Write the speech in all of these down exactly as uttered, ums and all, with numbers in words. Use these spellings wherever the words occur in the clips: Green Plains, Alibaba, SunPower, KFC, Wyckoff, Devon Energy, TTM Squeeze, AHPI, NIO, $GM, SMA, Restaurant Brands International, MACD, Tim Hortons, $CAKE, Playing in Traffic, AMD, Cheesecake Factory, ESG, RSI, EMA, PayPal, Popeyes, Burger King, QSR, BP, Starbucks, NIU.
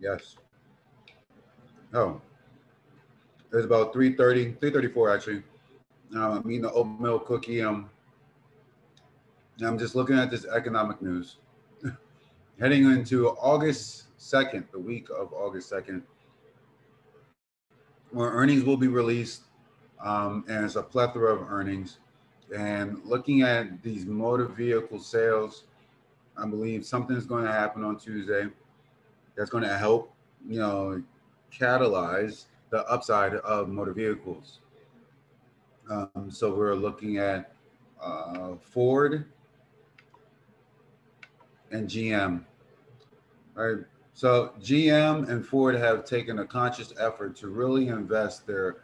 Yes. Oh, it was about three thirty, three thirty-four actually. Um, I'm eating the oatmeal cookie. Um, and I'm just looking at this economic news. Heading into August second, the week of August second, where earnings will be released, um, and it's a plethora of earnings. And looking at these motor vehicle sales, I believe something's going to happen on Tuesday that's going to help, you know, catalyze the upside of motor vehicles. Um, so we're looking at uh, Ford and G M. All right. So G M and Ford have taken a conscious effort to really invest their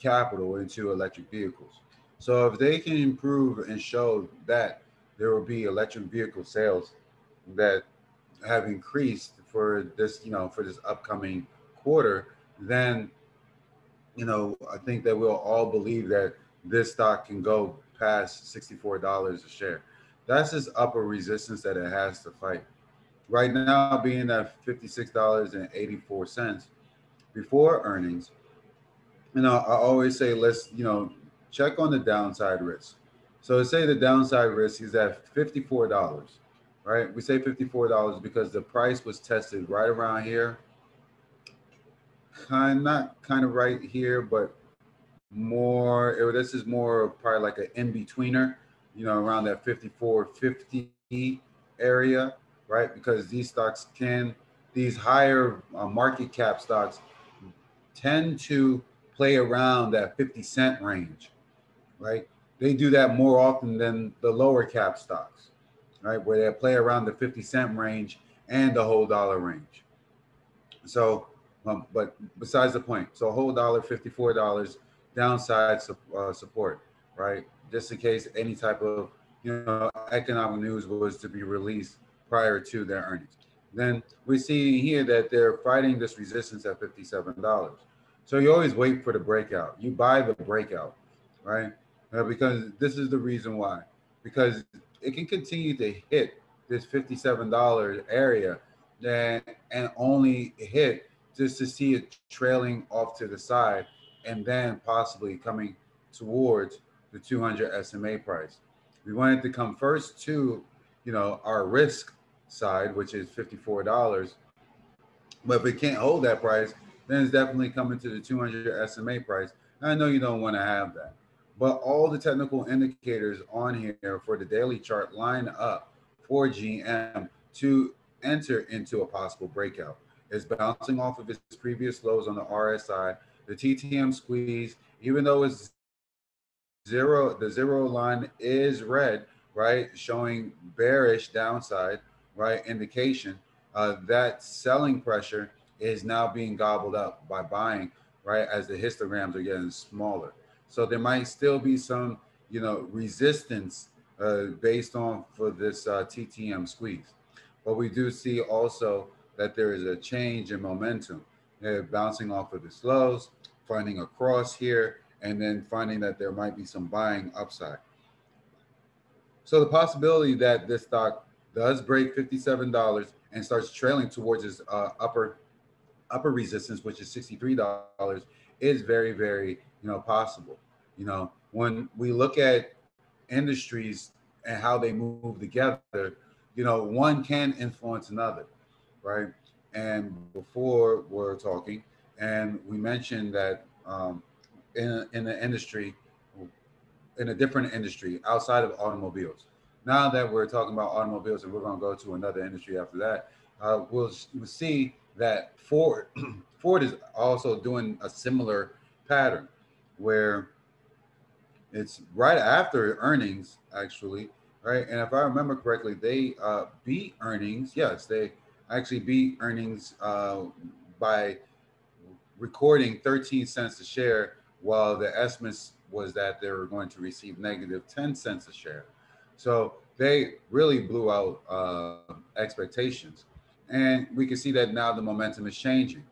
capital into electric vehicles. So if they can improve and show that there will be electric vehicle sales that have increased for this, you know, for this upcoming quarter, then, you know, I think that we'll all believe that this stock can go past sixty-four dollars a share. That's this upper resistance that it has to fight. Right now being at fifty-six dollars and eighty-four cents before earnings, you know, I always say, let's, you know, check on the downside risk. So say the downside risk is at fifty-four dollars, right? We say fifty-four dollars because the price was tested right around here. Kind not kind of right here, but more, this is more probably like an in-betweener, you know, around that fifty-four fifty area, right? Because these stocks can, these higher uh, market cap stocks tend to play around that fifty cent range, right? They do that more often than the lower cap stocks, right? Where they play around the fifty cent range and the whole dollar range. So, um, but besides the point, so whole dollar, fifty-four dollars, downside su uh, support, right? Just in case any type of, you know, economic news was to be released prior to their earnings. Then we see here that they're fighting this resistance at fifty-seven dollars. So you always wait for the breakout. You buy the breakout, right? Uh, because this is the reason why. Because it can continue to hit this fifty-seven dollar area and, and only hit just to see it trailing off to the side and then possibly coming towards the two hundred S M A price. We want it to come first to, you know, our risk side, which is fifty-four dollars. But if it can't hold that price, then it's definitely coming to the two hundred S M A price. I know you don't want to have that, but all the technical indicators on here for the daily chart line up for G M to enter into a possible breakout. It's bouncing off of its previous lows on the R S I, the T T M squeeze, even though it's zero, the zero line is red, right? Showing bearish downside, right? Indication uh, that selling pressure is now being gobbled up by buying, right? As the histograms are getting smaller. So there might still be some, you know, resistance uh, based on for this uh, T T M squeeze. But we do see also that there is a change in momentum. They're bouncing off of the lows, finding a cross here, and then finding that there might be some buying upside. So the possibility that this stock does break fifty-seven dollars and starts trailing towards its uh, upper upper resistance, which is sixty-three dollars, is very, very, you know, possible. You know, when we look at industries and how they move together, you know, one can influence another, right? And before we're talking, and we mentioned that um, in, in the industry, in a different industry outside of automobiles. Now that we're talking about automobiles and we're gonna go to another industry after that, uh, we'll, we'll see that Ford, Ford is also doing a similar pattern where it's right after earnings, actually, right? And if I remember correctly, they uh, beat earnings. Yes, they actually beat earnings uh, by recording thirteen cents a share, while the estimates was that they were going to receive negative ten cents a share. So they really blew out uh, expectations. And we can see that now the momentum is changing.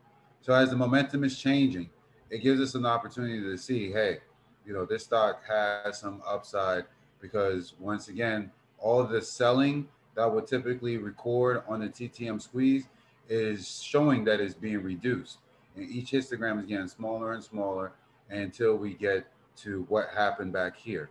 So as the momentum is changing, it gives us an opportunity to see, hey, you know, this stock has some upside because once again, all the selling that would typically record on the T T M squeeze is showing that it's being reduced. And each histogram is getting smaller and smaller until we get to what happened back here.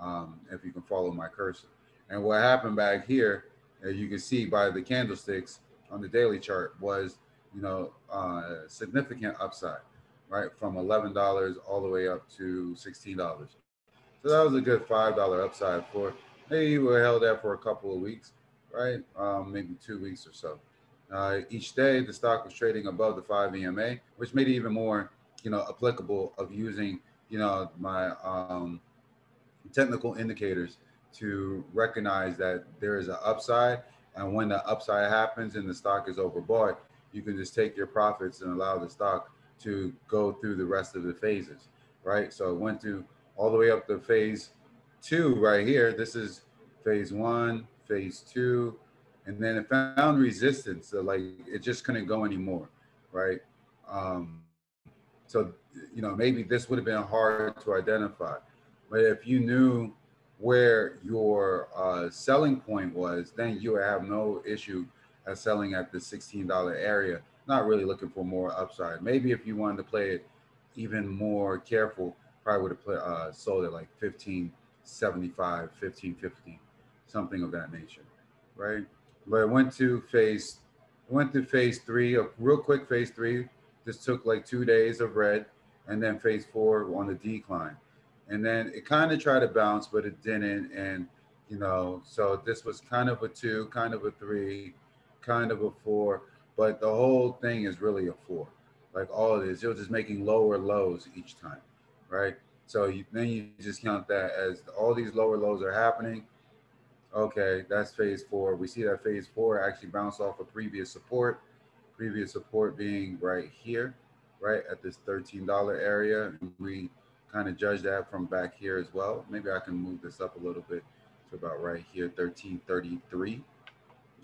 Um, if you can follow my cursor. And what happened back here, as you can see by the candlesticks on the daily chart, was, you know, uh, significant upside, right? From eleven dollars all the way up to sixteen dollars. So that was a good five dollar upside for, maybe we held that for a couple of weeks, right? Um, maybe two weeks or so. Uh, each day, the stock was trading above the five E M A, which made it even more, you know, applicable of using, you know, my um, technical indicators to recognize that there is an upside. And when the upside happens and the stock is overbought, you can just take your profits and allow the stock to go through the rest of the phases, right? So it went through all the way up to phase two right here. This is phase one, phase two. And then it found resistance, so like it just couldn't go anymore, right? Um, so, you know, maybe this would have been hard to identify, but if you knew where your uh, selling point was, then you would have no issue at selling at the sixteen dollar area, not really looking for more upside. Maybe if you wanted to play it even more careful, probably would have play, uh, sold at like fifteen seventy-five, fifteen fifty, something of that nature, right? But I went to phase, went to phase three, a real quick phase three. This took like two days of red, and then phase four on the decline. And then it kind of tried to bounce, but it didn't. And, you know, so this was kind of a two, kind of a three, kind of a four, but the whole thing is really a four. Like all it is, it was just making lower lows each time, right? So you, then you just count that as all these lower lows are happening. Okay, that's phase four. We see that phase four actually bounced off a previous support, previous support being right here, right at this thirteen dollar area. We kind of judge that from back here as well. Maybe I can move this up a little bit to about right here, thirteen thirty-three.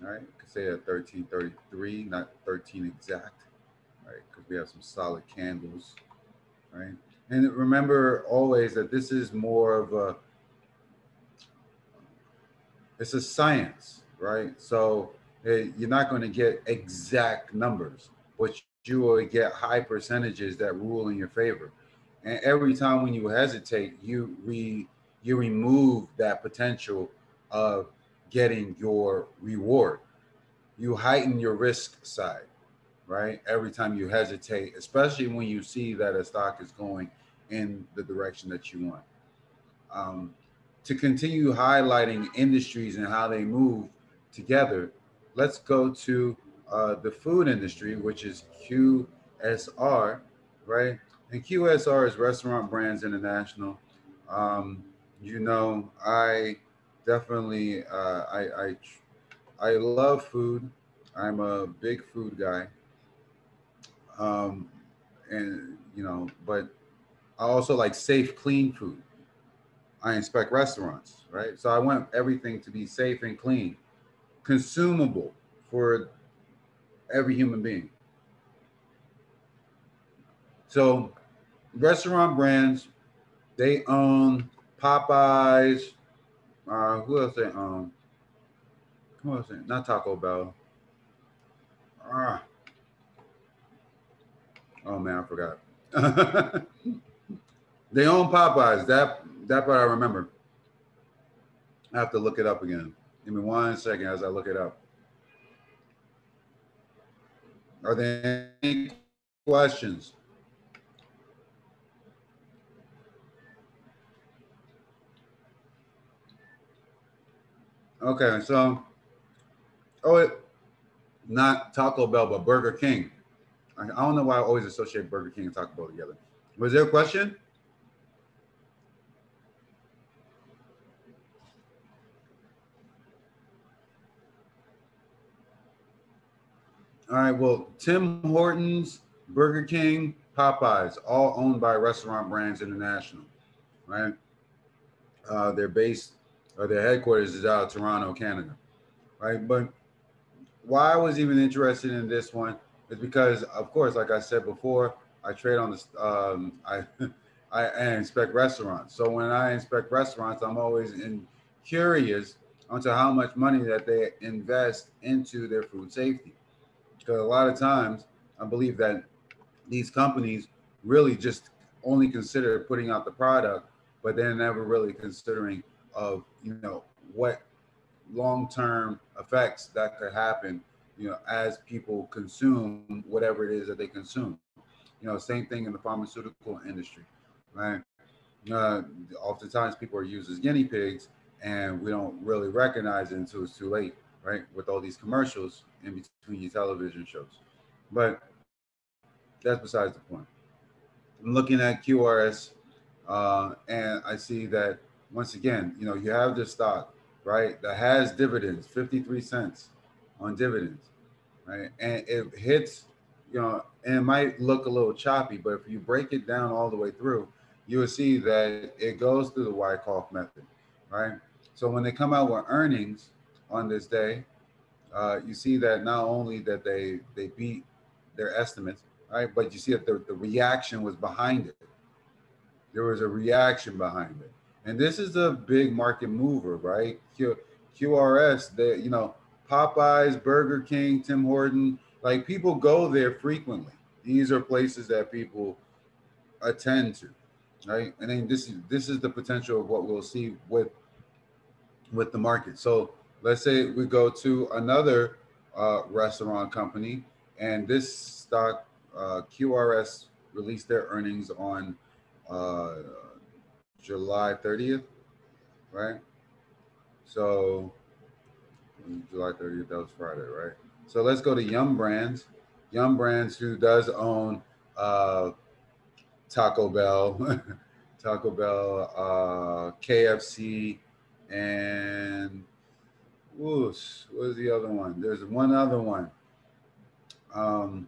All right, I could say at thirteen thirty-three, not thirteen exact, right? Because we have some solid candles, right? And remember always that this is more of a, it's a science, right? So hey, you're not going to get exact numbers, but you will get high percentages that rule in your favor. And every time when you hesitate, you re you remove that potential of getting your reward. You heighten your risk side, right? Every time you hesitate, especially when you see that a stock is going in the direction that you want. Um, To continue highlighting industries and how they move together, let's go to uh, the food industry, which is Q S R, right? And Q S R is Restaurant Brands International. Um, you know, I definitely, uh, I, I, I love food. I'm a big food guy. Um, and, you know, but I also like safe, clean food. I inspect restaurants, right? So I want everything to be safe and clean, consumable for every human being. So Restaurant Brands, they own Popeyes, uh, who else they own? Who else they own? Not Taco Bell. Ah. Oh man, I forgot. They own Popeyes, that, That's what I remember. I have to look it up again. Give me one second as I look it up. Are there any questions? Okay, so, oh, it, not Taco Bell, but Burger King. I, I don't know why I always associate Burger King and Taco Bell together. Was there a question? All right, well, Tim Hortons, Burger King, Popeyes, all owned by Restaurant Brands International, right? Uh, their base, or their headquarters is out of Toronto, Canada, right? But why I was even interested in this one is because, of course, like I said before, I trade on this, um, I, I inspect restaurants. So when I inspect restaurants, I'm always in, curious onto how much money that they invest into their food safety. because a lot of times I believe that these companies really just only consider putting out the product, but they're never really considering of, you know, what long-term effects that could happen, you know, as people consume whatever it is that they consume. You know, same thing in the pharmaceutical industry, right? Uh, oftentimes people are used as guinea pigs and we don't really recognize it until it's too late, right? With all these commercials in between your television shows. But that's besides the point. I'm looking at Q R S uh, and I see that once again, you know, you have this stock, right? That has dividends, fifty-three cents on dividends, right? And it hits, you know, and it might look a little choppy, but if you break it down all the way through, you will see that it goes through the Wyckoff method, right? So when they come out with earnings on this day, uh, you see that not only that they, they beat their estimates, right? But you see that the, the reaction was behind it. There was a reaction behind it. And this is a big market mover, right? Q, QRS, they, you know, Popeyes, Burger King, Tim Hortons, like people go there frequently. These are places that people attend to, right? And then this is this is the potential of what we'll see with with the market. So let's say we go to another uh, restaurant company, and this stock uh, Q R S released their earnings on uh, July thirtieth, right? So July thirtieth, that was Friday, right? So let's go to Yum Brands. Yum Brands, who does own uh, Taco Bell, Taco Bell, uh, K F C, and whoosh, what was the other one? There's one other one. Um,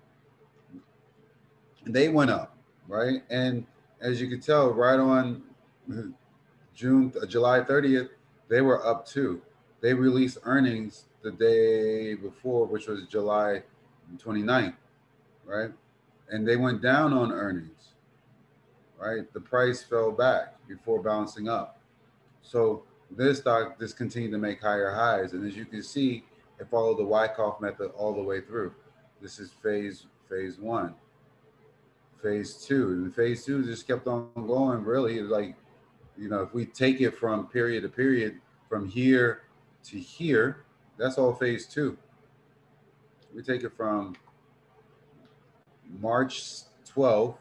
they went up, right? And as you can tell, right on June, July thirtieth, they were up too. They released earnings the day before, which was July twenty-ninth, right? And they went down on earnings, right? The price fell back before bouncing up. So this stock just continued to make higher highs. And as you can see, it followed the Wyckoff method all the way through. This is phase phase one, phase two. And phase two just kept on going, really. Like, you know, if we take it from period to period, from here to here, that's all phase two. We take it from March twelfth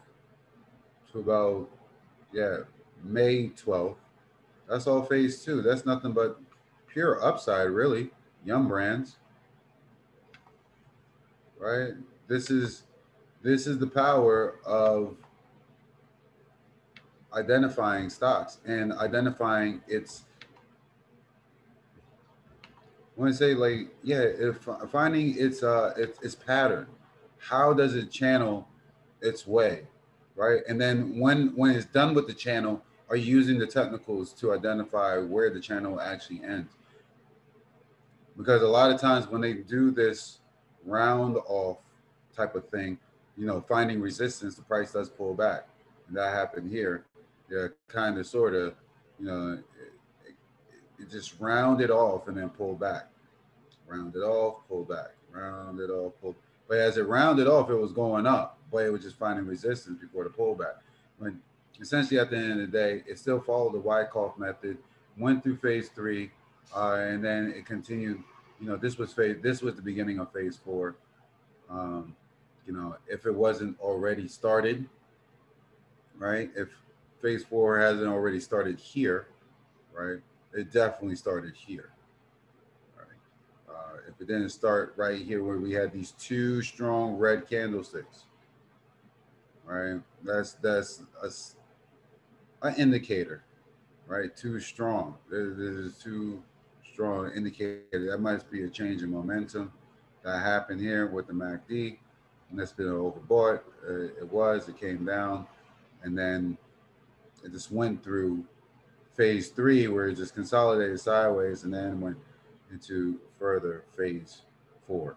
to about, yeah, May twelfth. That's all phase two. That's nothing but pure upside, really. Yum Brands, right? This is, this is the power of identifying stocks and identifying its, I want to say, like, yeah, if finding its uh its, its pattern. How does it channel its way, right? And then when when it's done with the channel, are you using the technicals to identify where the channel actually ends? Because a lot of times when they do this round off type of thing, you know, finding resistance, the price does pull back, and that happened here. Yeah, kind of, sort of, you know. It just round it off and then pull back, round it off, pull back, round it off, pull. But as it rounded off, it was going up, but it was just finding resistance before the pullback. When essentially at the end of the day, it still followed the Wyckoff method, went through phase three, uh, and then it continued. You know, this was phase, this was the beginning of phase four. Um, you know, if it wasn't already started, right? If phase four hasn't already started here, right? It definitely started here, right? Uh, if it didn't start right here where we had these two strong red candlesticks, right? That's that's a, an indicator, right? Too strong. There's too strong indicator. That might be a change in momentum that happened here with the M A C D, and that's been overbought. Uh, it was. It came down, and then it just went through phase three, where it just consolidated sideways and then went into further phase four.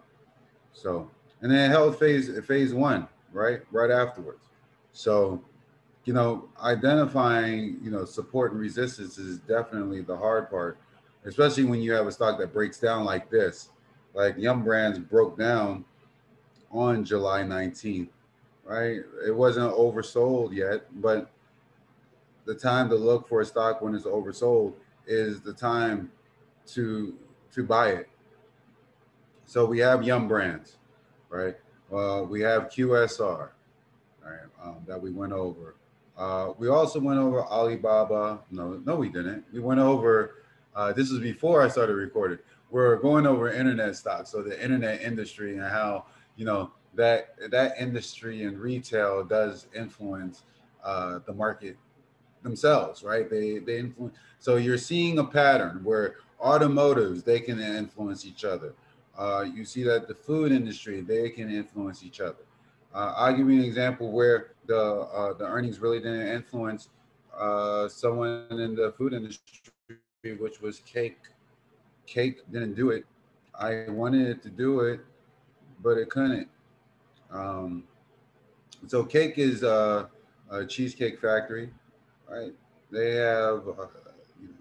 So, and then it held phase phase one, right? Right afterwards. So, you know, identifying, you know, support and resistance is definitely the hard part, especially when you have a stock that breaks down like this. Like Yum Brands broke down on July nineteenth, right? It wasn't oversold yet, but the time to look for a stock when it's oversold is the time to to buy it. So we have Yum Brands, right? Uh, we have Q S R, right, um, that we went over. Uh, we also went over Alibaba. No, no, we didn't. We went over, uh, this is before I started recording. We're going over internet stocks. So the internet industry and how, you know, that, that industry and retail does influence uh, the market themselves, right? They, they influence. So you're seeing a pattern where automotives, they can influence each other. Uh, you see that the food industry, they can influence each other. Uh, I'll give you an example where the uh, the earnings really didn't influence uh, someone in the food industry, which was Cake. Cake didn't do it. I wanted it to do it, but it couldn't. Um, so Cake is uh, a Cheesecake Factory, right? They have, uh, you know,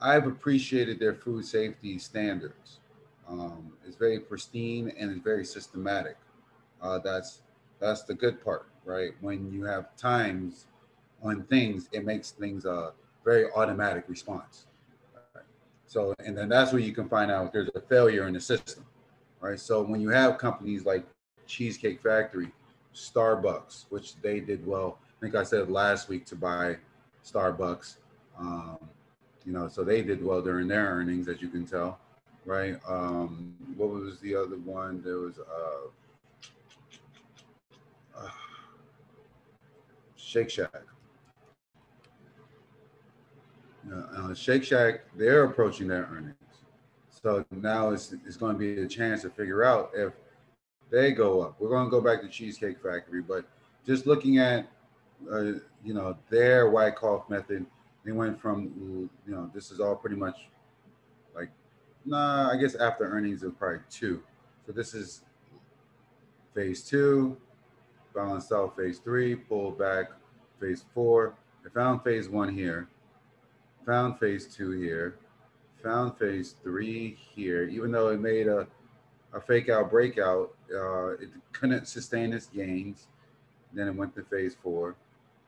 I've appreciated their food safety standards. Um, it's very pristine and it's very systematic. Uh, that's that's the good part, right? When you have times on things, it makes things a very automatic response. Right? So, and then that's where you can find out if there's a failure in the system, right? So when you have companies like Cheesecake Factory, Starbucks, which they did well. I think I said last week to buy Starbucks. Um, you know, so they did well during their earnings, as you can tell, right? Um, what was the other one? There was uh, Uh, Shake Shack. Uh, uh, Shake Shack, they're approaching their earnings. So now it's, it's going to be a chance to figure out if they go up. We're going to go back to Cheesecake Factory, but just looking at, uh, you know, their Wyckoff method, they went from, you know, this is all pretty much like, nah, I guess after earnings is probably two. So this is phase two. Balanced out phase three, pulled back phase four. I found phase one here, found phase two here, found phase three here. Even though it made a, a fake out breakout, uh, it couldn't sustain its gains. Then it went to phase four,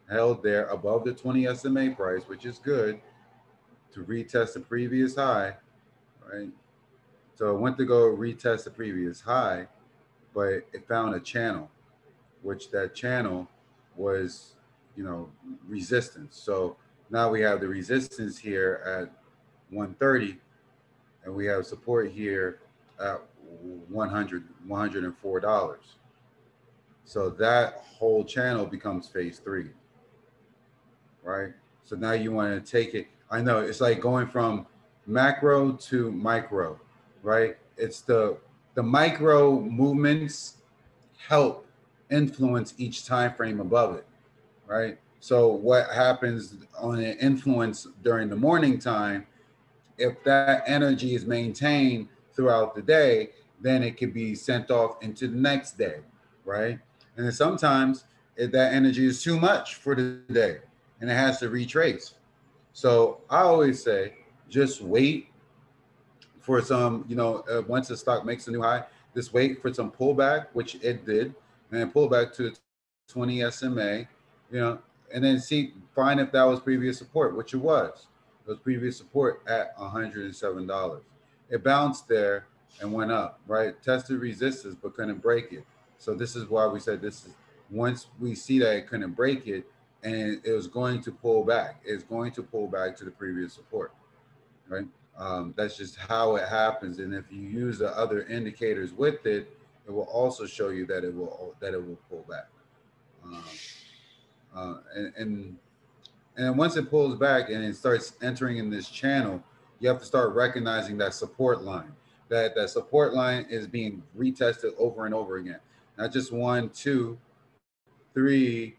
held there above the twenty S M A price, which is good to retest the previous high, right? So it went to go retest the previous high, but it found a channel, which that channel was, you know, resistance. So now we have the resistance here at one thirty, and we have support here at one hundred, one hundred four dollars. So that whole channel becomes phase three, right? So now you want to take it. I know it's like going from macro to micro, right? It's the, the micro movements help influence each time frame above it, right? So what happens on an influence during the morning time, if that energy is maintained throughout the day, then it could be sent off into the next day, right? And then sometimes if that energy is too much for the day and it has to retrace. So I always say, just wait for some, you know, uh, once the stock makes a new high, just wait for some pullback, which it did, and pull back to twenty S M A, you know, and then see, find if that was previous support, which it was. It was previous support at one hundred seven dollars. It bounced there and went up, right? Tested resistance, but couldn't break it. So this is why we said this is, once we see that it couldn't break it, and it was going to pull back, it's going to pull back to the previous support, right? Um, that's just how it happens. And if you use the other indicators with it, it will also show you that it will that it will pull back, um, uh, and, and and once it pulls back and it starts entering in this channel, you have to start recognizing that support line. That that support line is being retested over and over again. Not just one, two, three,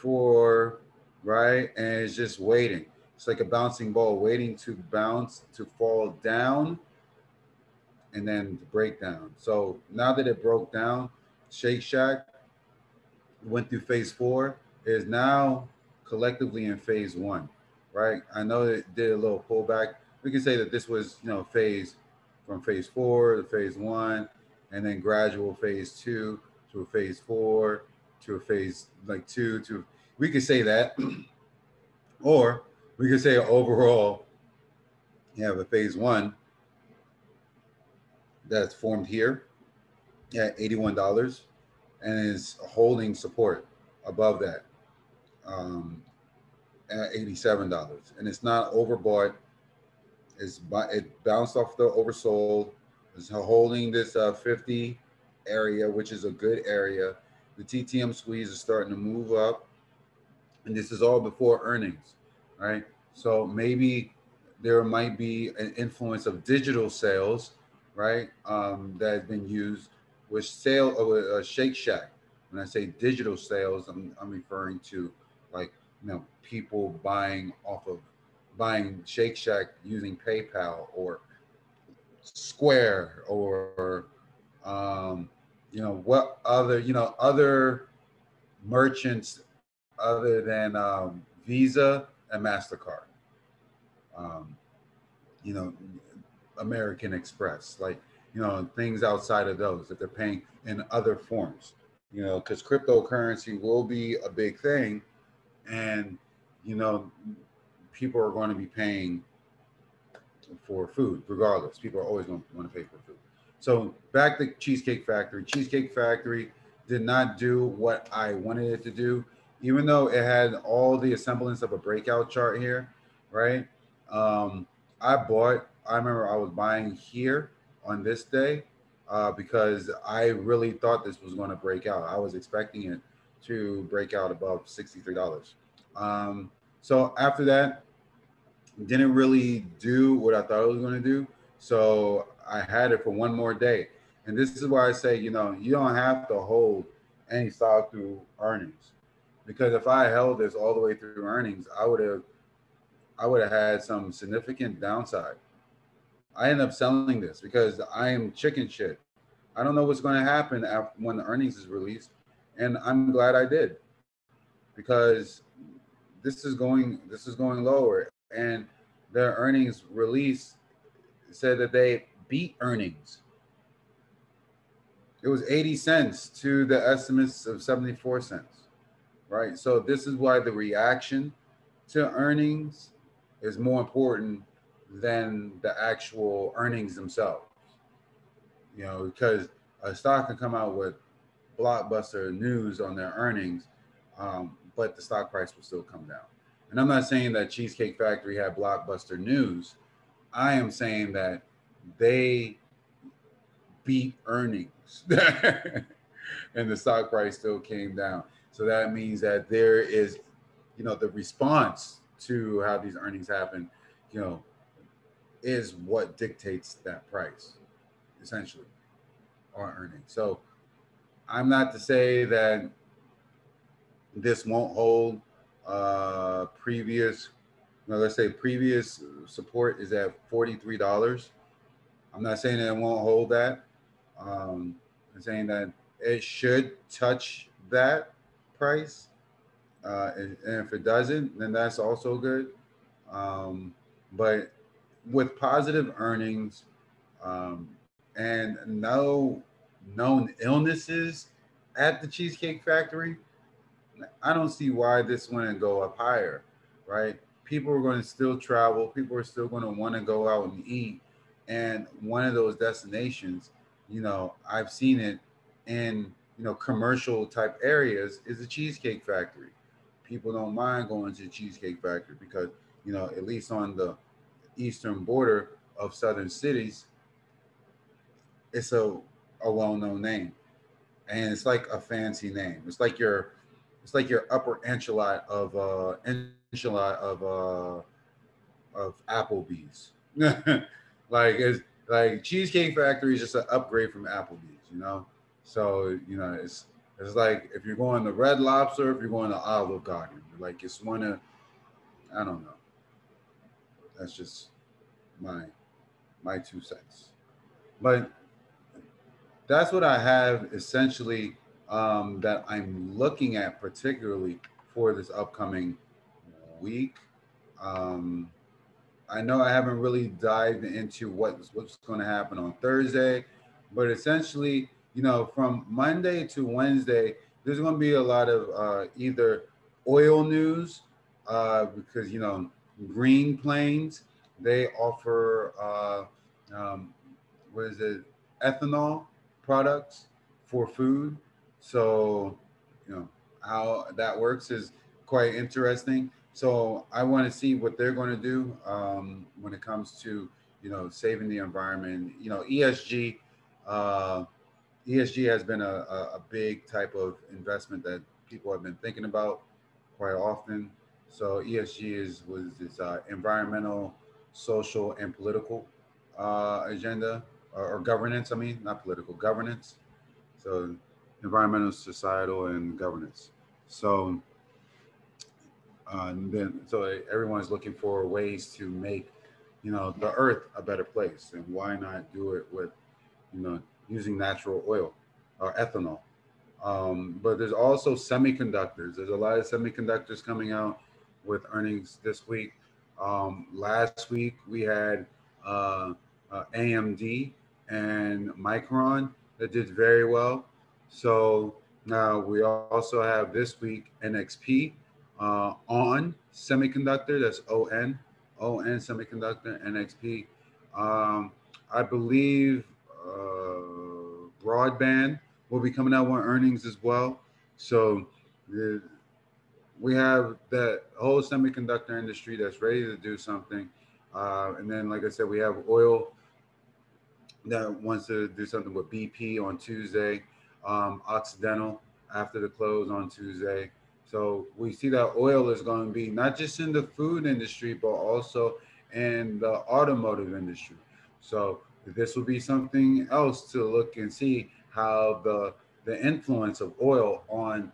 four, right? And it's just waiting. It's like a bouncing ball, waiting to bounce to fall down. And then the breakdown. So now that it broke down, Shake Shack went through phase four, is now collectively in phase one, right? I know it did a little pullback. We can say that this was, you know, phase from phase four to phase one, and then gradual phase two to a phase four to a phase like two to, we could say that, or we could say overall, you have a phase one that's formed here at eighty-one dollars and is holding support above that um, at eighty-seven dollars. And it's not overbought. It's, it bounced off the oversold. It's holding this uh, fifty area, which is a good area. The T T M squeeze is starting to move up. And this is all before earnings, right? So maybe there might be an influence of digital sales, right? Um, that has been used with sale of uh, Shake Shack. When I say digital sales, I'm, I'm referring to like, you know, people buying off of buying Shake Shack using PayPal or Square or, um, you know, what other, you know, other merchants other than um, Visa and MasterCard. Um, you know, American Express, like, you know, things outside of those that they're paying in other forms, you know, because cryptocurrency will be a big thing. And, you know, people are going to be paying for food regardless. People are always going to want to pay for food. So back to Cheesecake Factory. Cheesecake Factory did not do what I wanted it to do, even though it had all the semblance of a breakout chart here, right? Um, I bought, I remember I was buying here on this day uh, because I really thought this was going to break out. I was expecting it to break out above sixty-three dollars. Um, so after that, didn't really do what I thought it was going to do. So I had it for one more day. And this is why I say, you know, you don't have to hold any stock through earnings, because if I held this all the way through earnings, I would have I would have had some significant downside. I ended up selling this because I am chicken shit. I don't know what's going to happen after, when the earnings is released, and I'm glad I did, because this is going this is going lower, and their earnings release said that they beat earnings. It was eighty cents to the estimates of seventy-four cents, right? So this is why the reaction to earnings is more important than the actual earnings themselves, you know, because a stock can come out with blockbuster news on their earnings, um, but the stock price will still come down. And I'm not saying that Cheesecake Factory had blockbuster news. I am saying that they beat earnings and the stock price still came down. So that means that there is, you know, the response to how these earnings happen, you know, is what dictates that price, essentially, our earnings. So I'm not to say that this won't hold uh, previous, you know, let's say previous support is at forty-three dollars. I'm not saying that it won't hold that. Um, I'm saying that it should touch that price. Uh, and, and if it doesn't, then that's also good. Um, but with positive earnings um, and no known illnesses at the Cheesecake Factory, I don't see why this wouldn't go up higher, right? People are going to still travel. People are still going to want to go out and eat. And one of those destinations, you know, I've seen it in, you know, commercial type areas is the Cheesecake Factory. People don't mind going to the Cheesecake Factory because, you know, at least on the eastern border of southern cities, it's a, a well-known name, and it's like a fancy name. It's like your, it's like your upper echelon of uh, echelon of uh, of Applebee's. Like it's like Cheesecake Factory is just an upgrade from Applebee's, you know. So you know, it's it's like if you're going to Red Lobster, if you're going to Olive Garden, like it's one of, I don't know. That's just my my two cents. But that's what I have essentially um, that I'm looking at particularly for this upcoming week. Um, I know I haven't really dived into what's, what's going to happen on Thursday. But essentially, you know, from Monday to Wednesday, there's going to be a lot of uh, either oil news uh, because, you know, Green Plains, they offer, uh, um, what is it, ethanol products for food. So, you know, how that works is quite interesting. So I want to see what they're going to do um, when it comes to, you know, saving the environment. You know, E S G, uh, E S G has been a, a big type of investment that people have been thinking about quite often. So E S G is was this uh, environmental, social, and political uh, agenda or, or governance. I mean, not political, governance. So environmental, societal, and governance. So uh, then, so everyone's looking for ways to make, you know, the earth a better place, and why not do it with, you know, using natural oil or ethanol. Um, but there's also semiconductors. There's a lot of semiconductors coming out with earnings this week. Um, last week we had uh, uh, A M D and Micron that did very well. So now we also have this week N X P, uh, ON Semiconductor, that's O N, O N Semiconductor, N X P. Um, I believe uh, broadband will be coming out with earnings as well. So the, we have that whole semiconductor industry that's ready to do something. Uh, and then, like I said, we have oil that wants to do something with B P on Tuesday, um, Occidental after the close on Tuesday. So we see that oil is going to be not just in the food industry, but also in the automotive industry. So this will be something else to look and see how the, the influence of oil on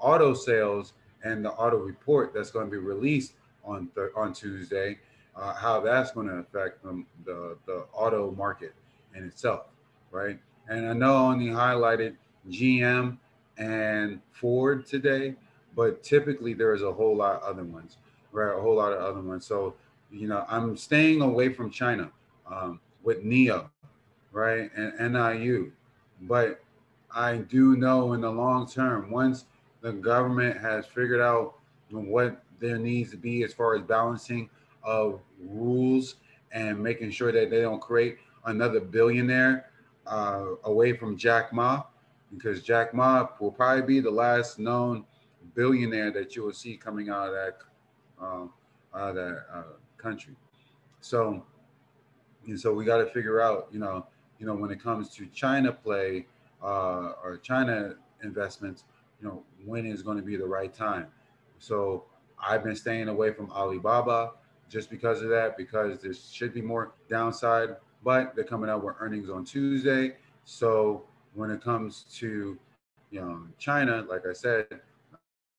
auto sales and the auto report that's going to be released on on Tuesday, uh, how that's going to affect the, the, the auto market in itself, right? And I know I only highlighted G M and Ford today, but typically there is a whole lot of other ones, right? A whole lot of other ones. So, you know, I'm staying away from China um, with N I O, right? And N I U. But I do know in the long term, once the government has figured out what there needs to be as far as balancing of rules and making sure that they don't create another billionaire uh, away from Jack Ma, because Jack Ma will probably be the last known billionaire that you will see coming out of that, um, out of that uh, country. So, and so we got to figure out, you know, you know, when it comes to China play uh, or China investments, you know, when is going to be the right time. So I've been staying away from Alibaba just because of that, because there should be more downside, but they're coming out with earnings on Tuesday. So when it comes to, you know, China, like I said,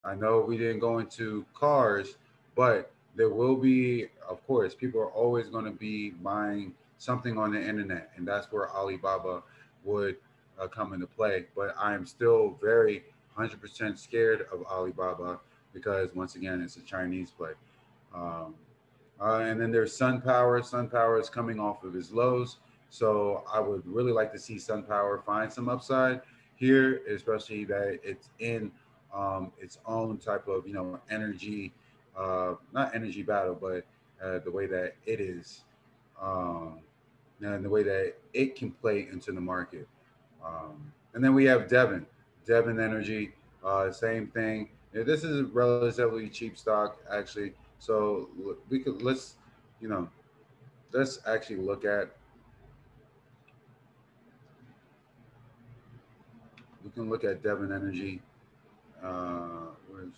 I know we didn't go into cars, but there will be, of course, people are always going to be buying something on the internet, and that's where Alibaba would uh, come into play. But I am still very one hundred percent scared of Alibaba because, once again, it's a Chinese play. Um, uh, and then there's SunPower. SunPower is coming off of its lows, so I would really like to see SunPower find some upside here, especially that it's in um, its own type of, you know, energy, uh, not energy battle, but uh, the way that it is. Um, and the way that it can play into the market. Um, and then we have Devon, Devon Energy, uh, same thing. Yeah, this is a relatively cheap stock, actually. So we could, let's, you know, let's actually look at, we can look at Devon Energy. Uh, where's,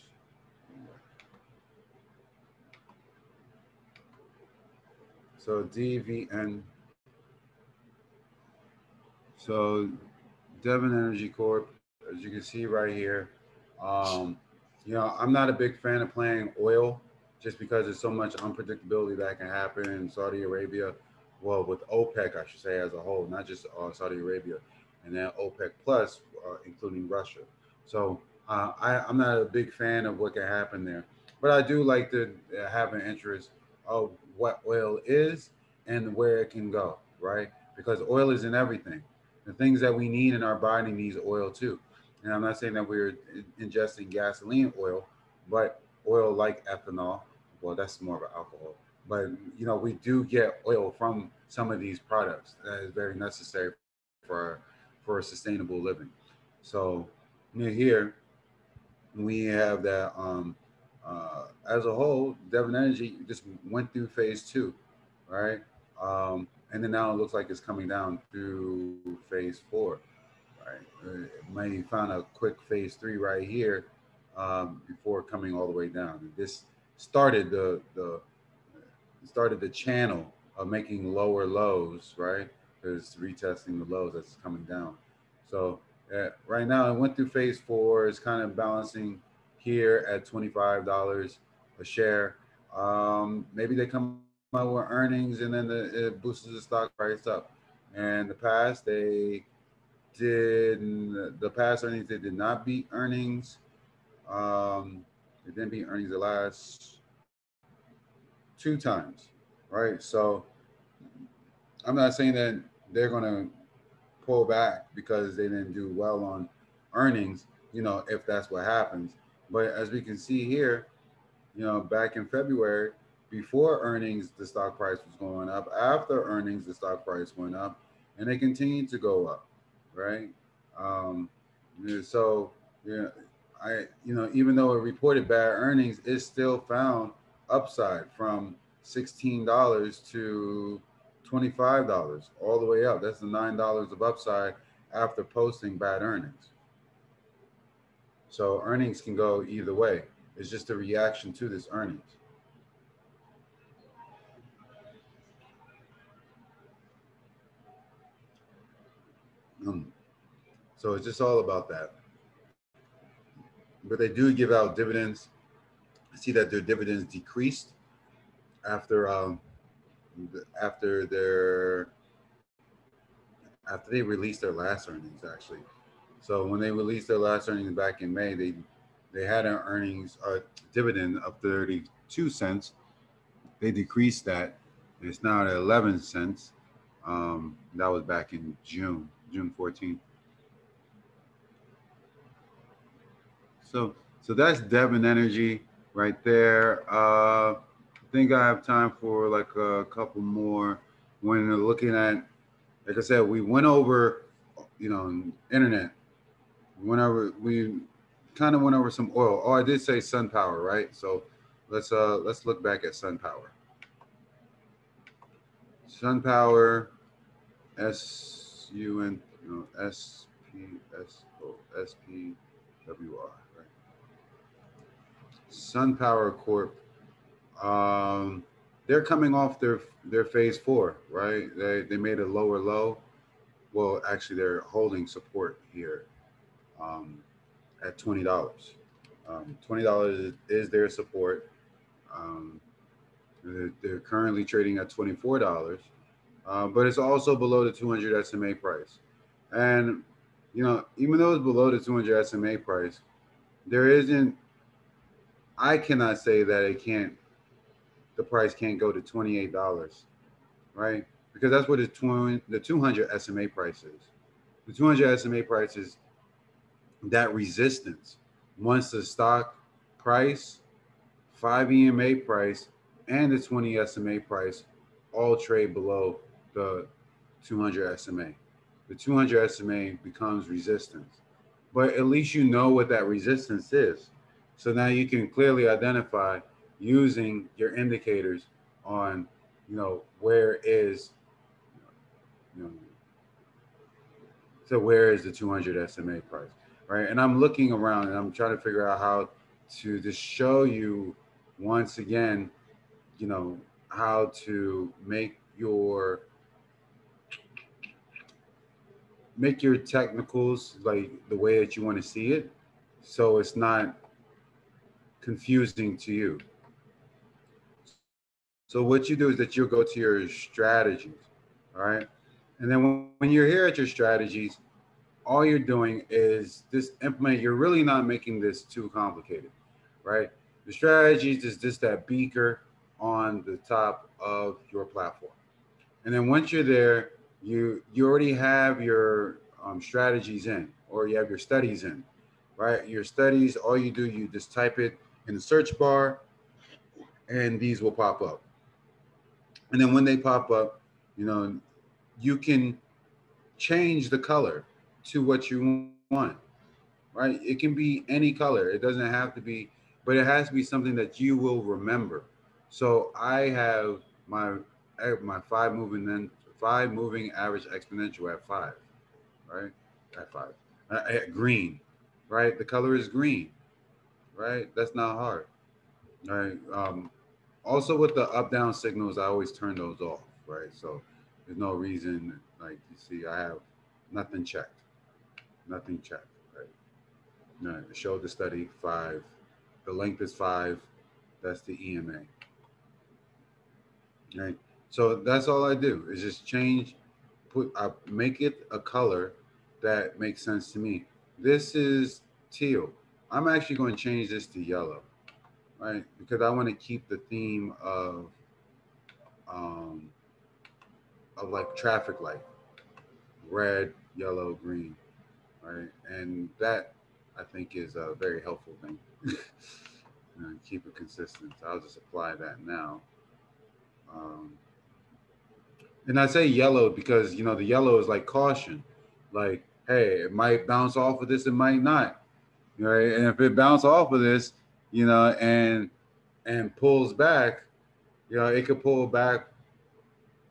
So D V N, so Devon Energy Corp, as you can see right here, um, you know, I'm not a big fan of playing oil just because there's so much unpredictability that can happen in Saudi Arabia, well, with OPEC, I should say, as a whole, not just uh, Saudi Arabia, and then OPEC plus, uh, including Russia. So uh, I, I'm not a big fan of what can happen there, but I do like to have an interest of what oil is and where it can go, right? Because oil is in everything. the things that we need in our body needs oil too. And I'm not saying that we're ingesting gasoline oil, but oil like ethanol, well, that's more of an alcohol, but you know, we do get oil from some of these products that is very necessary for, for a sustainable living. So near here, we have that um, uh, as a whole, Devon Energy just went through phase two, right? Um, and then now it looks like it's coming down through phase four, right? It may found a quick phase three right here um, before coming all the way down. This started the, the, started the channel of making lower lows, right? Because retesting the lows that's coming down. So uh, right now, it went through phase four. It's kind of balancing here at twenty-five dollars a share. Um, maybe they come out with earnings and then the, it boosts the stock price up. And in the past, they did, the past earnings, they did not beat earnings. Um, they didn't beat earnings the last two times, right? So I'm not saying that they're going to pull back because they didn't do well on earnings, you know, if that's what happens. But as we can see here, you know, back in February, before earnings, the stock price was going up. After earnings, the stock price went up, and they continued to go up, right? Um, so, yeah, I, you know, even though it reported bad earnings, it still found upside from sixteen dollars to twenty-five dollars all the way up. That's the nine dollars of upside after posting bad earnings. So earnings can go either way. It's just a reaction to this earnings. Mm. So it's just all about that. But they do give out dividends. I see that their dividends decreased after um, after their after they released their last earnings, actually. So when they released their last earnings back in May, they they had an earnings a dividend of thirty-two cents. They decreased that. It's now at eleven cents. Um, that was back in June, June fourteenth. So so that's Devon Energy right there. Uh, I think I have time for like a couple more. When looking at, like I said, we went over, you know, internet. We went over, we kind of went over some oil. Oh, I did say SunPower, right? So let's uh, let's look back at SunPower. SunPower, S U N, you know, S P S O S P W R, right? SunPower Corp. Um, they're coming off their their phase four, right? They they made a lower low. Well, actually, they're holding support here um, at twenty dollars. Um, twenty dollars is their support. Um, they're, they're currently trading at twenty four dollars, uh, but it's also below the two hundred S M A price. And you know, even though it's below the two hundred S M A price, there isn't. I cannot say that it can't. The price can't go to twenty-eight dollars, right? Because that's what the two hundred S M A price is. The two hundred S M A price is that resistance. Once the stock price, five E M A price, and the twenty S M A price all trade below the two hundred S M A. The two hundred S M A becomes resistance. But at least you know what that resistance is. So now you can clearly identify using your indicators on, you know, where is, you know, so where is the two hundred S M A price, right? And I'm looking around and I'm trying to figure out how to just show you once again, you know, how to make your, make your technicals like the way that you want to see it. So it's not confusing to you. So what you do is that you go to your strategies, all right? And then when, when you're here at your strategies, all you're doing is this implement, you're really not making this too complicated, right? The strategies is just that beaker on the top of your platform. And then once you're there, you, you already have your um, strategies in, or you have your studies in, right? Your studies, all you do, you just type it in the search bar and these will pop up. And then when they pop up, you know, you can change the color to what you want, right? It can be any color. It doesn't have to be, but it has to be something that you will remember. So I have my my five moving then five moving average exponential at five, right? At five, at green, right? The color is green, right? That's not hard, right? Um, also with the up down signals, I always turn those off, right? So there's no reason, like you see, I have nothing checked, nothing checked, right? No, show the study five, the length is five, that's the E M A. Right. So that's all I do is just change, put, I make it a color that makes sense to me. This is teal. I'm actually going to change this to yellow, right? Because I want to keep the theme of, um, of like traffic light, red, yellow, green, right? And that I think is a very helpful thing. You know, keep it consistent. So I'll just apply that now. Um, and I say yellow because, you know, the yellow is like caution, like, hey, it might bounce off of this, it might not, right? And if it bounce off of this, you know, and, and pulls back, you know, it could pull back,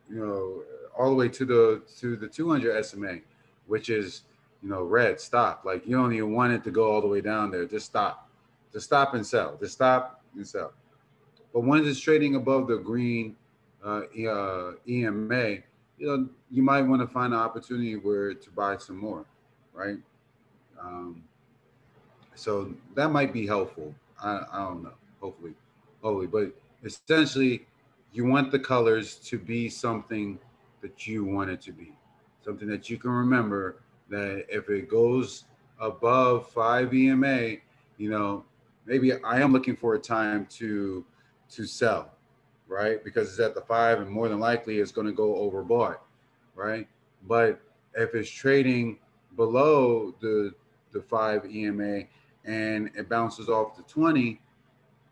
you know, all the way to the, to the two hundred S M A, which is, you know, red, stop. Like you don't even want it to go all the way down there. Just stop, just stop and sell, just stop and sell. But once it's trading above the green uh, uh, E M A, you know, you might want to find an opportunity where to buy some more, right? Um, so that might be helpful. I, I don't know, hopefully, hopefully. But essentially, you want the colors to be something that you want it to be, something that you can remember that if it goes above five E M A, you know, maybe I am looking for a time to to sell, right? Because it's at the five and more than likely it's going to go overbought, right? But if it's trading below the the five E M A and it bounces off the twenty,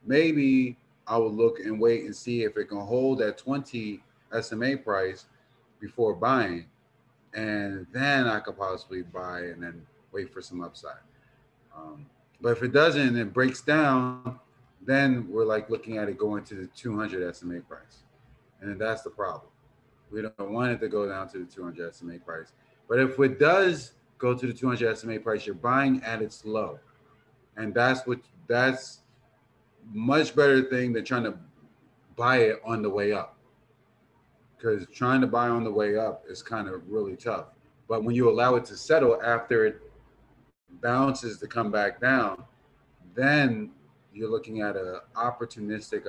maybe I will look and wait and see if it can hold that twenty S M A price before buying. And then I could possibly buy and then wait for some upside. Um, but if it doesn't and it breaks down, then we're like looking at it going to the two hundred S M A price. And that's the problem. We don't want it to go down to the two hundred S M A price. But if it does go to the two hundred S M A price, you're buying at its low. And that's what, that's much better thing than trying to buy it on the way up. Because trying to buy on the way up is kind of really tough. But when you allow it to settle after it bounces to come back down, then you're looking at an opportunistic,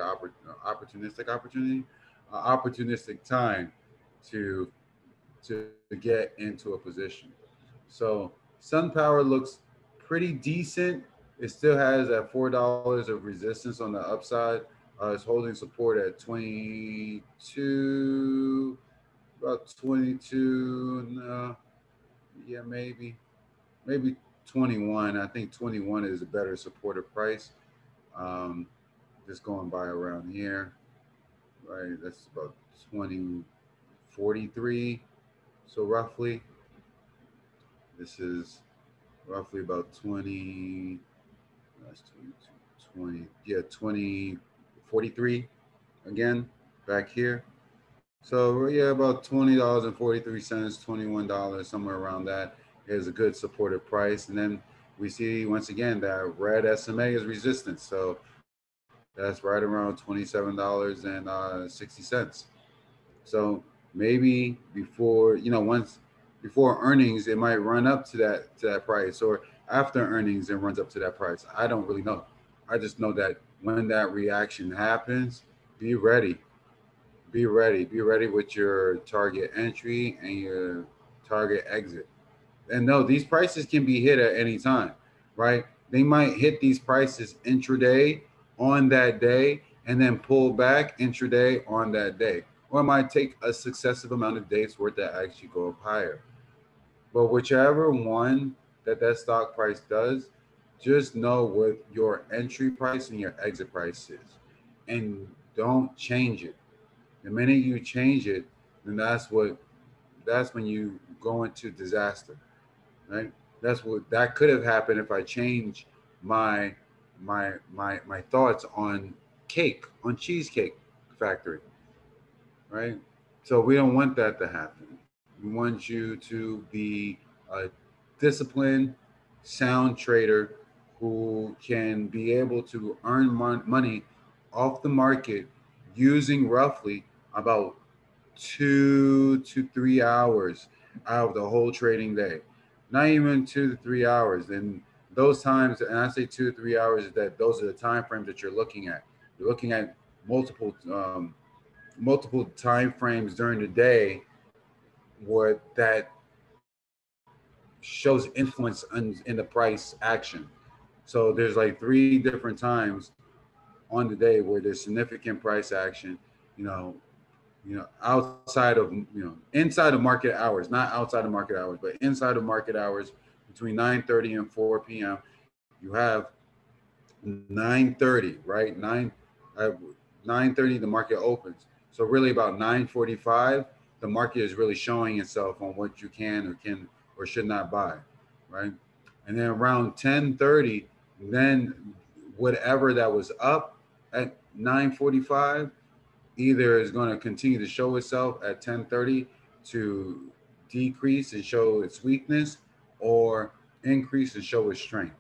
opportunistic opportunity, uh, opportunistic time to to get into a position. So SunPower looks pretty decent. It still has that four dollars of resistance on the upside. Uh, it's holding support at twenty-two, about twenty-two, no, yeah, maybe, maybe twenty-one. I think twenty-one is a better supportive price. Um, just going by around here, right? That's about twenty forty-three. So roughly, this is roughly about twenty, that's twenty, twenty, yeah, twenty forty-three again back here. So yeah, about twenty dollars and forty-three cents, twenty-one dollars, somewhere around that is a good supportive price. And then we see once again that red S M A is resistance, so that's right around twenty-seven dollars and sixty cents. So maybe before, you know, once before earnings, it might run up to that to that price, or after earnings, it runs up to that price. I don't really know. I just know that when that reaction happens, be ready, be ready, be ready with your target entry and your target exit. And no, these prices can be hit at any time, right? They might hit these prices intraday on that day and then pull back intraday on that day. Or it might take a successive amount of days worth to actually go up higher. But whichever one that that stock price does, just know what your entry price and your exit price is, and don't change it. The minute you change it, then that's what that's when you go into disaster, right? That's what that could have happened if I changed my my my my thoughts on cake, on Cheesecake Factory, right? So we don't want that to happen. We want you to be a disciplined, sound trader who can be able to earn mon money off the market using roughly about two to three hours out of the whole trading day. Not even two to three hours. And those times, and I say two to three hours, that those are the time frames that you're looking at. You're looking at multiple um, multiple time frames during the day where that shows influence in, in the price action. So there's like three different times on the day where there's significant price action, you know, you know, outside of, you know, inside of market hours, not outside of market hours, but inside of market hours between nine thirty and four P M You have nine thirty, right? nine thirty, the market opens. So really about nine forty-five, the market is really showing itself on what you can or can or should not buy, right? And then around ten thirty, then whatever that was up at nine forty-five, either is going to continue to show itself at ten thirty to decrease and show its weakness, or increase and show its strength.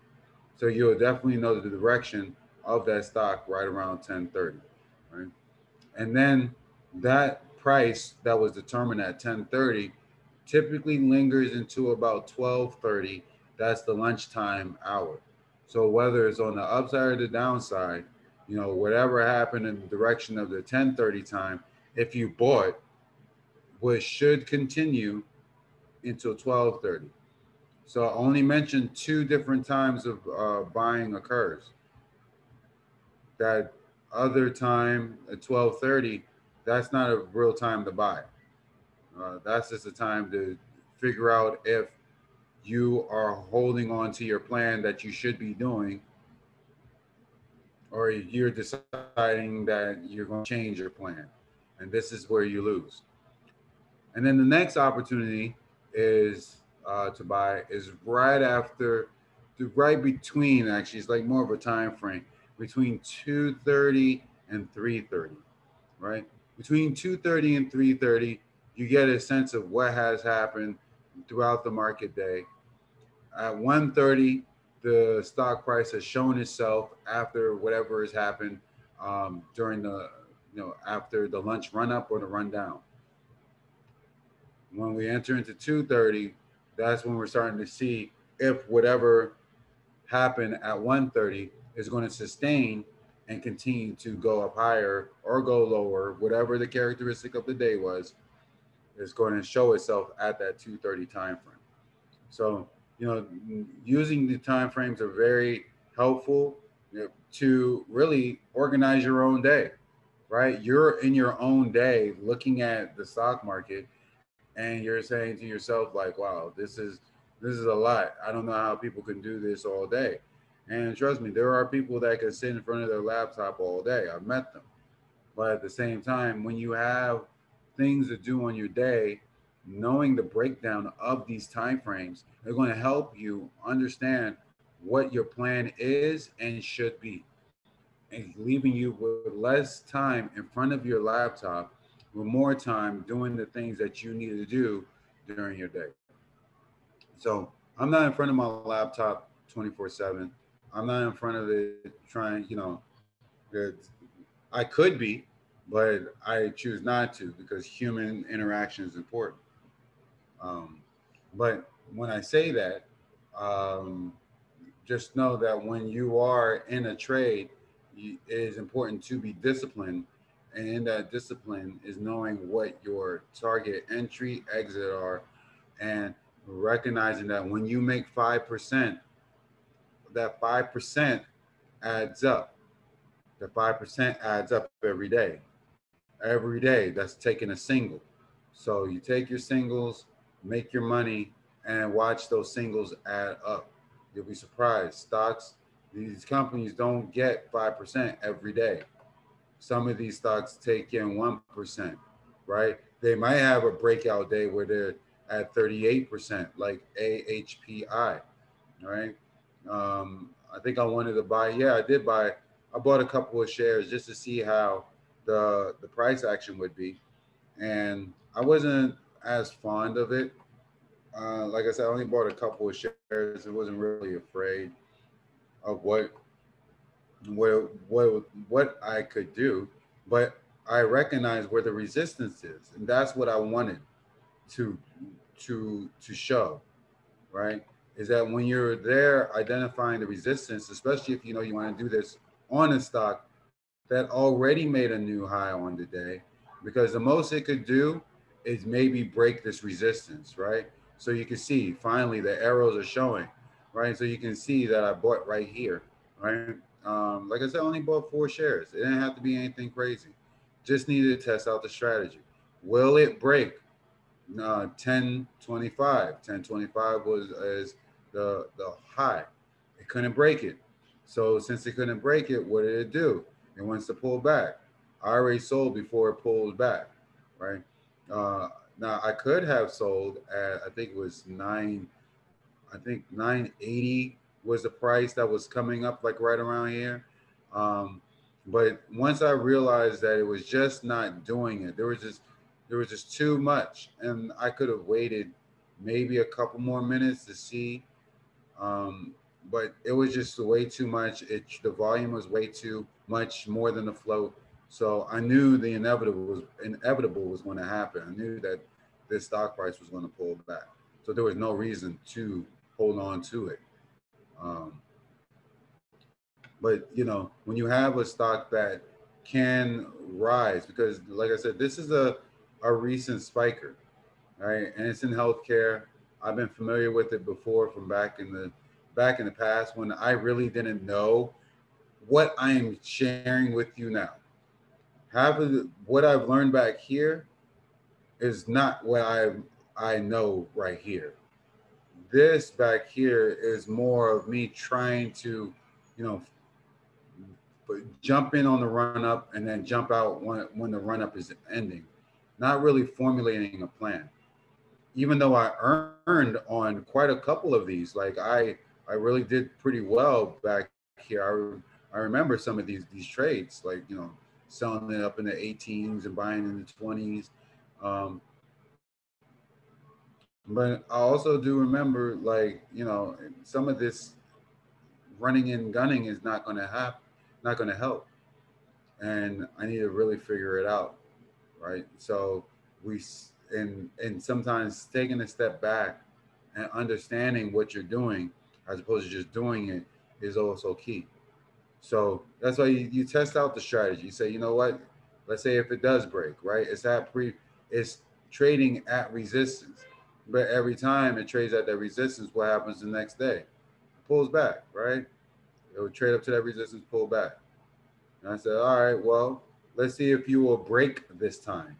So you'll definitely know the direction of that stock right around ten thirty, right? And then that price that was determined at ten thirty typically lingers into about twelve thirty. That's the lunchtime hour. So whether it's on the upside or the downside, you know, whatever happened in the direction of the ten thirty time, if you bought, what should continue until twelve thirty. So I only mentioned two different times of uh, buying occurs. That other time at twelve thirty, that's not a real time to buy. Uh, that's just a time to figure out if you are holding on to your plan that you should be doing, or you're deciding that you're going to change your plan. And this is where you lose. And then the next opportunity is uh, to buy is right after, right between, actually, it's like more of a time frame, between two thirty and three thirty, right? Between two thirty and three thirty, you get a sense of what has happened throughout the market day. At one thirty, the stock price has shown itself after whatever has happened um, during the, you know, after the lunch run up or the run down. When we enter into two thirty, that's when we're starting to see if whatever happened at one thirty is going to sustain and continue to go up higher or go lower, whatever the characteristic of the day was, is going to show itself at that two thirty time frame. So, you know, using the time frames are very helpful, you know, to really organize your own day, right? You're in your own day looking at the stock market, and you're saying to yourself, like, wow, this is this is a lot. I don't know how people can do this all day. And trust me, there are people that can sit in front of their laptop all day. I've met them. But at the same time, when you have things to do on your day, knowing the breakdown of these time frames, they're going to help you understand what your plan is and should be, and leaving you with less time in front of your laptop, with more time doing the things that you need to do during your day. So I'm not in front of my laptop twenty-four seven. I'm not in front of it trying, you know, it's, I could be, but I choose not to, because human interaction is important. Um, but when I say that, um, just know that when you are in a trade, you, it is important to be disciplined. And in that discipline is knowing what your target entry, exit are, and recognizing that when you make five percent, that five percent adds up. That five percent adds up every day. Every day, that's taking a single. So you take your singles, make your money, and watch those singles add up. You'll be surprised. Stocks, these companies don't get five percent every day. Some of these stocks take in one percent, right? They might have a breakout day where they're at thirty-eight percent, like A H P I, right? Um, I think I wanted to buy, yeah, I did buy, I bought a couple of shares just to see how the, the price action would be. And I wasn't as fond of it. Uh, like I said, I only bought a couple of shares. I wasn't really afraid of what, what, what, what I could do, but I recognize where the resistance is. And that's what I wanted to, to, to show, right? Is that when you're there identifying the resistance, especially if you know you want to do this on a stock that already made a new high on the day, because the most it could do is maybe break this resistance, right? So you can see finally the arrows are showing, right? So you can see that I bought right here, right? Um, like I said, I only bought four shares. It didn't have to be anything crazy. Just needed to test out the strategy. Will it break? No, ten twenty-five. ten twenty-five was is the the high. It couldn't break it. So since it couldn't break it, what did it do? It wants to pull back. I already sold before it pulled back, right? Uh, Now I could have sold at, I think it was nine, I think nine eighty was the price that was coming up like right around here. Um, but once I realized that it was just not doing it, there was just, there was just too much. And I could have waited maybe a couple more minutes to see, um, but it was just way too much. It, the volume was way too much, more than the float. So I knew the inevitable was inevitable was going to happen. I knew that this stock price was going to pull back. So there was no reason to hold on to it. Um, but, you know, when you have a stock that can rise, because like I said, this is a, a recent spiker, right? And it's in healthcare. I've been familiar with it before from back in the back in the past when I really didn't know what I am sharing with you now. Half of the, what I've learned back here is not what I I know right here. This back here is more of me trying to, you know, jump in on the run up and then jump out when, when the run up is ending. Not really formulating a plan. Even though I earned on quite a couple of these, like I I really did pretty well back here. I I remember some of these these trades, like, you know, selling it up in the eighteens and buying in the twenties. Um, but I also do remember, like, you know, some of this running and gunning is not going to happen, not going to help. And I need to really figure it out, right? So we, and, and sometimes taking a step back and understanding what you're doing as opposed to just doing it is also key. So that's why you, you test out the strategy. You say, you know what, let's say if it does break, right? It's at pre, it's trading at resistance, but every time it trades at that resistance, what happens the next day? It pulls back, right? It would trade up to that resistance, pull back. And I said, all right, well, let's see if you will break this time.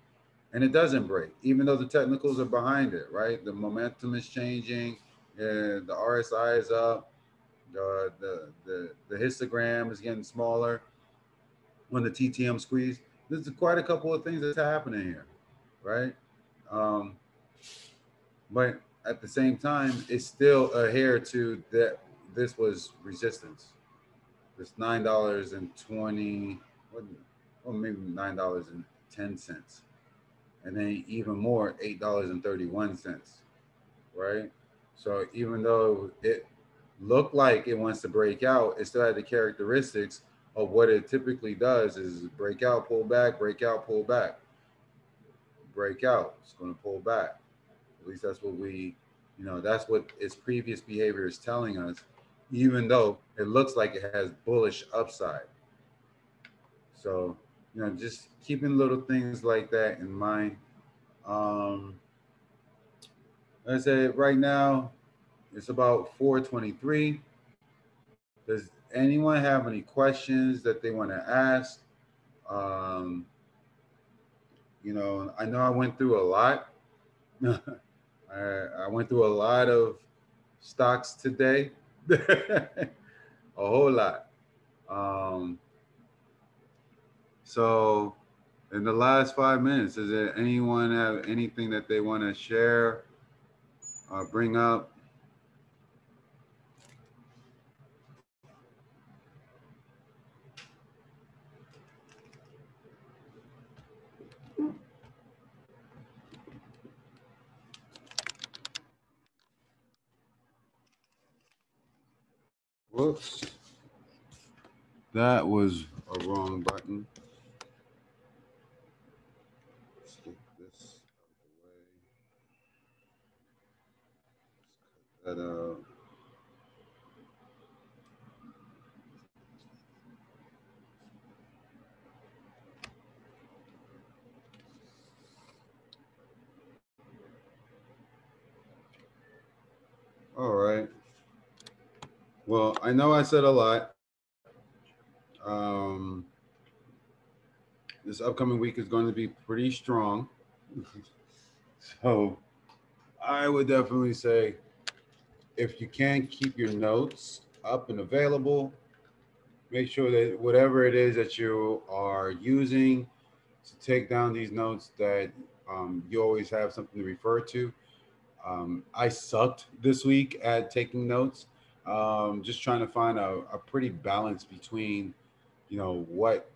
And it doesn't break, even though the technicals are behind it, right? The momentum is changing, uh, the R S I is up. Uh, the, the, the histogram is getting smaller when the T T M squeeze. There's quite a couple of things that's happening here, right? Um, but at the same time, it's still adhere to that. This was resistance. This nine twenty, or maybe nine ten. And then even more, eight thirty-one, right? So even though it look like it wants to break out, it still had the characteristics of what it typically does is break out, pull back, break out, pull back, break out. It's going to pull back. At least that's what we, you know, that's what its previous behavior is telling us, even though it looks like it has bullish upside. So, you know, just keeping little things like that in mind. Um, like I said, right now, it's about four twenty-three. Does anyone have any questions that they want to ask? Um, you know, I know I went through a lot. I, I went through a lot of stocks today, a whole lot. Um, so in the last five minutes, does there anyone have anything that they want to share or bring up? Whoops, that was a wrong button. Let's get this out of the way. Let's cut that out. All right. Well, I know I said a lot. Um, this upcoming week is going to be pretty strong. So I would definitely say, if you can, keep your notes up and available. Make sure that whatever it is that you are using to take down these notes, that um, you always have something to refer to. Um, I sucked this week at taking notes. Um, just trying to find a, a pretty balance between, you know, what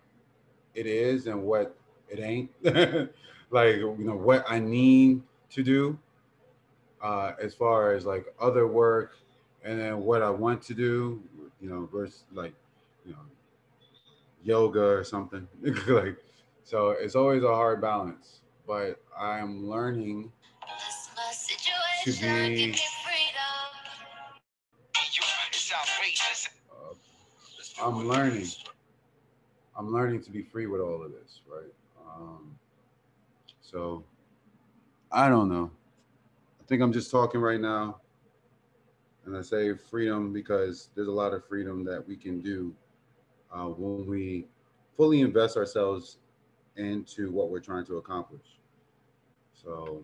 it is and what it ain't. Like, you know, what I need to do uh, as far as like other work, and then what I want to do, you know, versus like, you know, yoga or something. Like, so it's always a hard balance, but I'm learning to be I'm learning. I'm learning to be free with all of this, right? Um, so I don't know. I think I'm just talking right now. And I say freedom because there's a lot of freedom that we can do uh, when we fully invest ourselves into what we're trying to accomplish. So